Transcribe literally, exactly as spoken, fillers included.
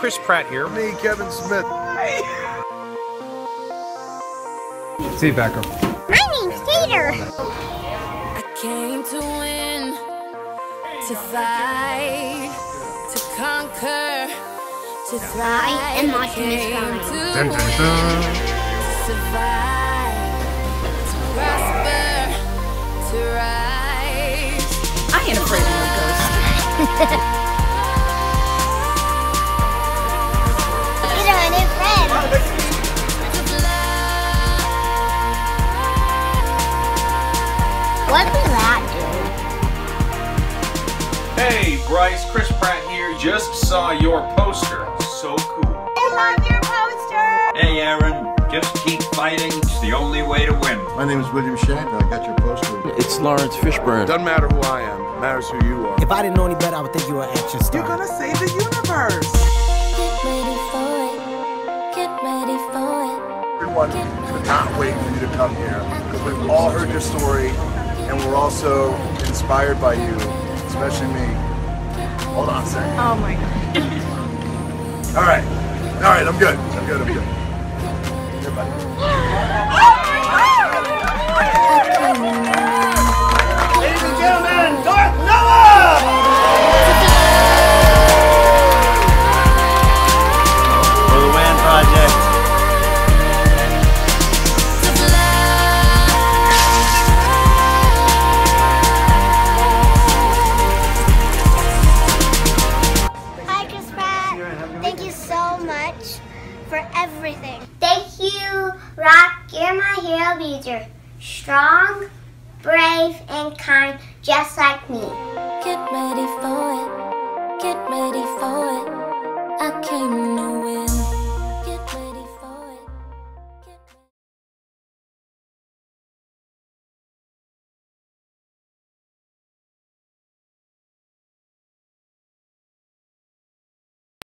Chris Pratt here. Me, Kevin Smith. Hey. See you back up. My name's Peter. I came to win, to fight, to conquer, to thrive. I am not human. Dun, dun, dun. To survive, to prosper, to rise. I ain't afraid of no ghosts. What did that do? Hey, Bryce, Chris Pratt here. Just saw your poster. So cool. I love your poster. Hey, Aaron, just keep fighting. It's the only way to win. My name is William Shatner. I got your poster. It's Lawrence Fishburne. Doesn't matter who I am. It matters who you are. If I didn't know any better, I would think you were an action star. You're gonna save the universe. Get ready for it. Get ready for it. Everyone could not wait for you to come here because we've all heard your story. And we're also inspired by you, especially me. Hold on a second. Oh my God. All right. All right, I'm good. I'm good, I'm good. Goodbye. Oh my God! Ladies and gentlemen, Darth Noah! For the W A N Project. For everything. Thank you, Rock. You're my hero leader. Strong, brave, and kind, just like me. Get ready for it.